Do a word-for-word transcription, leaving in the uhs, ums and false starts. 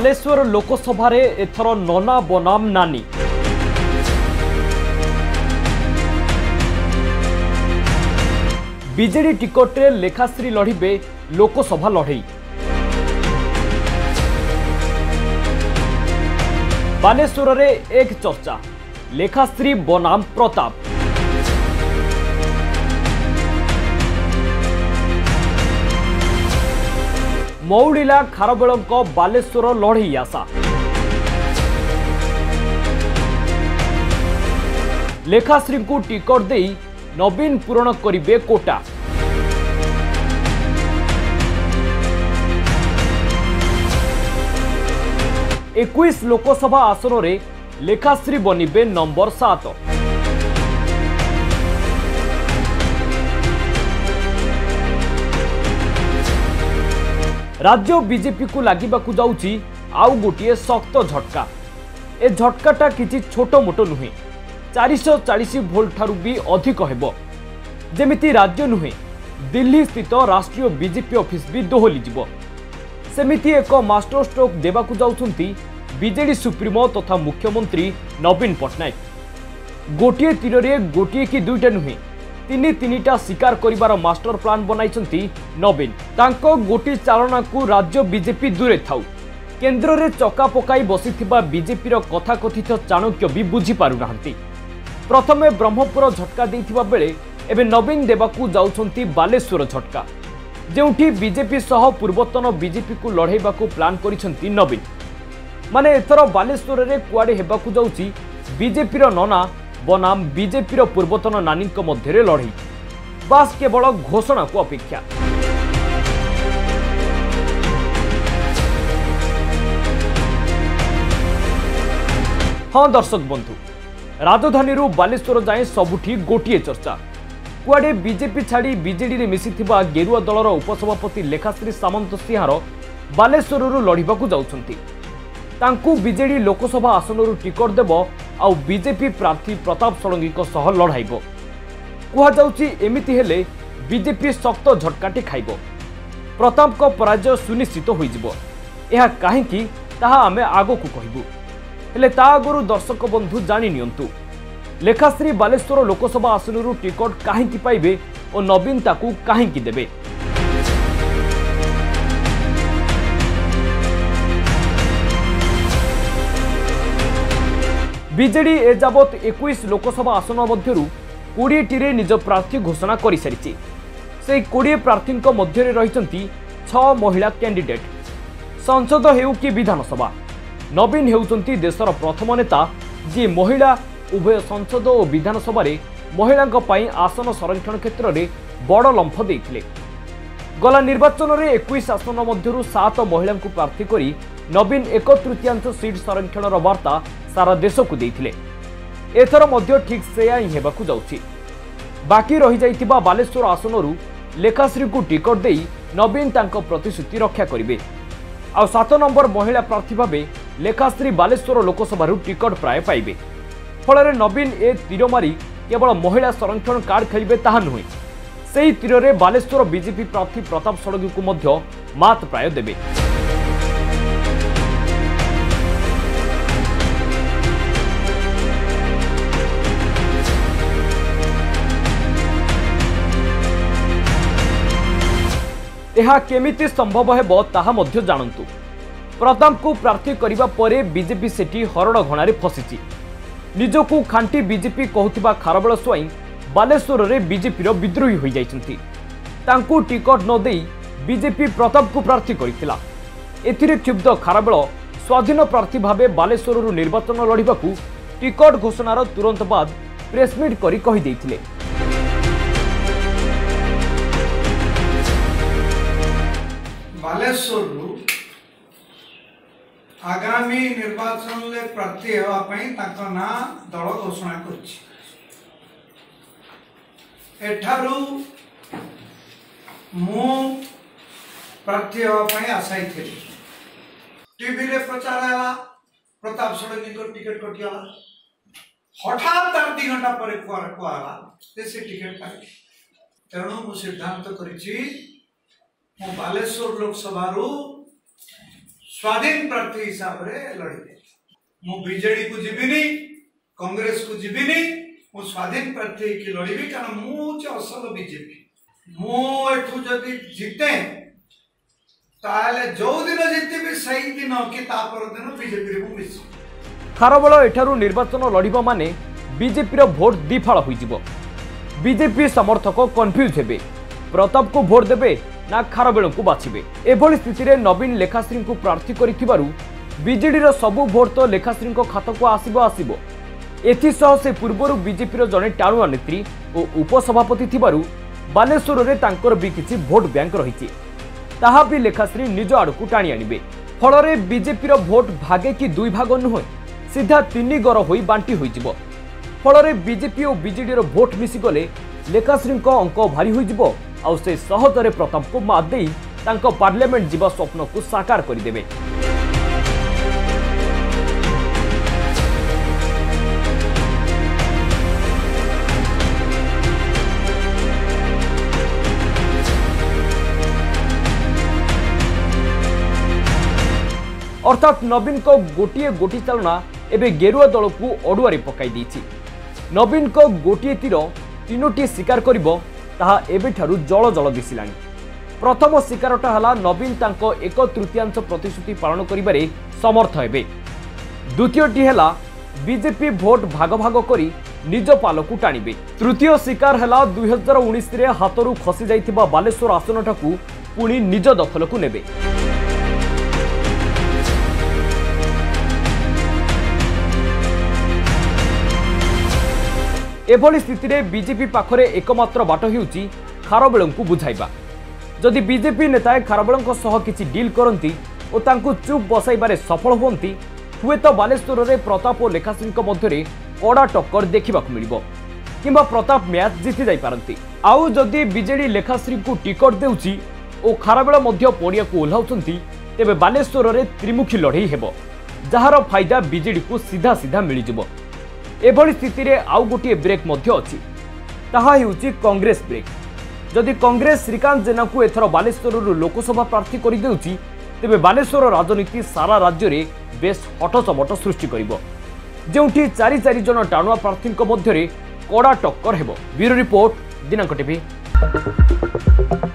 बालेश्वर लोकसभा रे एथर नना बनाम नानी बीजेडी टिकट रे लेखाश्री लड़िबे लोकसभा लड़ई। बालेश्वर रे एक चर्चा लेखाश्री बनाम प्रताप। मौड़िला खारबेलंक बालेश्वर लड़ई आशा। लेखाश्री को टिकट दे नवीन पूरण करिबे कोटा। इक्कीस लोकसभा आसन रे लेखाश्री बनिबे नंबर सात। राज्य बीजेपी को लगवाक जाऊँ आउ गोटे शक्त झटका। ए झटकाटा किसी छोटमोट नुहे, चार सौ चालीस वोल्ट ठारू भी अधिक हेबो। जेमिति राज्य नुहे दिल्ली स्थित राष्ट्रीय बीजेपी ऑफिस भी दोहली जीवो। सेमिति एक मास्टर स्ट्रोक देवाक जाउछंती बीजेडी सुप्रीमो तथा मुख्यमंत्री नवीन पट्टनायक। गोटे तीर में गोटे कि दुईटा नुहे तीन तीनटा शिकार करिबार मास्टर प्लान बनाइछंती नवीन। तांको गोटी चालना को राज्य बीजेपी दूरे थाउ। केंद्र रे चका पकाई बसिथिबा बीजेपी रो कथाकथित चाणक्य भी बुझी पारु नाहंती। प्रथमे ब्रह्मपुर झटका देथिबा बेले एबे नवीन देबाकू जाउछंती बालेश्वर झटका, जेउठी बीजेपी सह पूर्वतन बीजेपी को लढैबाकू प्लान करिसंती नवीन। माने एथरो बालेश्वर रे कुआडे हेबाकू जाउची बीजेपी रो नना बनाम बीजेपी रो पूर्वतन नानी मध्य लड़ई। बास केवल घोषणा को अपेक्षा। हाँ दर्शक बंधु, राजधानी बालेश्वर जाए सबुठी गोटे चर्चा। कुआडे बीजेपी छाड़ी बीजेडी रे मिसी थिबा गेरुआ दलर उपसभापति लेखाश्री सामंत सिंहार बालेश्वर लड़ाकू जाउछंती। तांकू बीजेडी लोकसभा आसनरू टिकट देव आउ बीजेपी प्रार्थी प्रताप षडंगी को लड़ाइब। कहुची एमती हेले बीजेपी शक्त झटकाटी खाइब। प्रताप को पराजय सुनिश्चित हो कहीं आमे आगो को कहबू। हेले ता आगु दर्शक बंधु जानी नियंतु लेखाश्री बालेश्वर लोकसभा आसनरू टिकट कहीं पाइबे और नवीन ताकू कहीं देबे। बीजेडी ए जावत इक्कीस लोकसभा आसन मध्यरू बीस टी रे निज प्रार्थी घोषणा कर सारी। से बीस प्रार्थी मध्य रही छह महिला कैंडिडेट। संसद हेउ कि विधानसभा नवीन हेउचंती देशर प्रथम नेता जी महिला उभय संसद और विधानसभा रे महिला आसन संरक्षण क्षेत्र में बड़ लंफ देइथिले। गला निर्वाचन में इक्कीस आसन मध्यरू सात महिला प्रार्थी करी नवीन एक तृतीयांश सीट संरक्षण वार्ता सारा देश को देइथिले। एथर मध्य ठीक सेया ही हेबाकू जाउछि। बाकी रही जाइतिबा बालेश्वर आसनरू लेखाश्री को टिकट देई नवीन तांको प्रतिश्रुति रक्षा करिबे। आ सात नंबर महिला प्रार्थी भाबे लेखाश्री बालेश्वर लोकसभारू टिकट प्राय पाइबे। फल नवीन ए तीर मारी केवल महिला संरक्षण कार्ड खेलिबे ताहा नुहे, सेही तीर में बालेश्वर बीजेपी प्रार्थी प्रताप षडंगी को मध्य मात प्राय देबे। यह केमिति संभव हेब ताहा मध्य जानतु। प्रताप को प्रार्थी करिबा परे बीजेपी सेठी हरड़ घणारे फसिछि। निजकू खांटी बीजेपी कहूथिबा खारबेलस्वाइन बालेश्वर रे बीजेपी रो विद्रोही होई जाइछंती। तांकू टिकट न देई बीजेपी प्रताप को प्रार्थी करितिला। एथिरे क्षुब्ध खारबेल स्वाधीन प्रार्थी भाबे बालेश्वर निर्वाचन लड़िबाकू टिकट घोषणार तुरंत बाद प्रेसमिट करी कहि देइथिले। बालेश्वर आगामी निर्वाचन ले प्रार्थी होगापाई ना दल घोषणा कर प्रार्थी होगापाई आशायी थी। टीवी रे प्रचार है प्रताप षडंगी को टिकेट कटिगला। हठात तार दि घंटा पर कहला से टिकेट पाई। तेणु मु सिद्धांत करी बालेश्वर लोकसभा स्वाधीन प्रार्थी हिसाब से लड़े मु बीजेडी को जीविनी कांग्रेस को जीविनी मु स्वाधीन प्रार्थी की लड़बी कारण मु असल बीजेपी मु एठू जदि जीते जो दिन जीतबी से दिन कि दिन बीजेपी मिस खारबेल एठारू निर्वाचन लड़िबा माने बीजेपी रो वोट दिफाल होइजिवो। बीजेपी समर्थक कन्फ्यूज हेबे प्रताप को वोट देबे ना खारबेल को बाछिबे। एभली स्थिति रे नवीन लेखाश्री को प्रार्थी करिथिबारु बीजेडी रो सबु वोट तो लेखाश्री खाता को आसीबो आसीबो। एथिसह से पूर्वर बीजेपी रो जने टाणुआ नेत्री और उपसभापति थिबारु बालेश्वर रे तांकर भी किछि वोट बैंक रहिछि ताहा भी लेखाश्री निज आड़कू टाणी आनिबे। फल रे बीजेपी रो वोट भागे कि दुई भाग नुहे सीधा तीन गड़ होई बांटी होइजिवो। फल रे बीजेपी और बीजेडी रो वोट मिसिगले लेखाश्री अंक भारी होइजिवो आउ से सहजरे प्रताप को मात देई तांको पार्लियामेंट जीवा स्वप्न को साकार करिदेबे। अर्थात नवीन को गोटे गोटी चालना एबे गेरुआ दल को अडुआरे पकाई देछि। नवीन को गोटे तीर तीनोटी शिकार करिवो ताहा एबेठारु जल जल दिसिलानि। प्रथम शिकारटा हला नवीन तांको एक तृतीयांश प्रतिश्रुति पालन करिबारे समर्थ हेबे। द्वितीयटी हला बीजेपी वोट भाग भाग करी निज पालकु टाणिबे। तृतीय शिकार हला दुई हजार उन्नीस रे हातरु खसी जाइथिबा बालेश्वर आसनटाकु पुणी निज दखलकु नेबे। एभली स्थिति रे बीजेपी पाखरे एकमात्र बाट हेउची खारबेल को बुझाइबा। जदि बीजेपी नेताए खारबेल सह किछि डील करती और तांकु चुप बसाइबारे सफल होती हुए तो बालेश्वर रे प्रताप और लेखाश्री मध्य कड़ा टक्कर देखा मिलिबो किंबा प्रताप मैच जीति जाई पारंती। आउ जदि बीजेडी लेखाश्री को टिकट देउची और खारबेल मध्य पड़िया को ओल्हाउचंती तेबे बालेश्वर रे त्रिमुखी लड़ाई हेबो जहार फायदा बीजेडी को सीधा सीधा मिलिजिवो। एभली स्थिति रे आउ गोटे ब्रेक मध्य अछि ताहा हेउची कांग्रेस ब्रेक। जदि कांग्रेस श्रीकांत जेना को एथर बालेश्वर लोकसभा प्रार्थी करि देउची तेबे बालेश्वर राजनीति सारा राज्य रे बेस हटचमट सृष्टि करिवो जेउठी चारि चारि जन टाणुआ प्रार्थी मध्य रे कड़ा टक्कर हेबो। ब्यूरो रिपोर्ट दिनांक टीवी।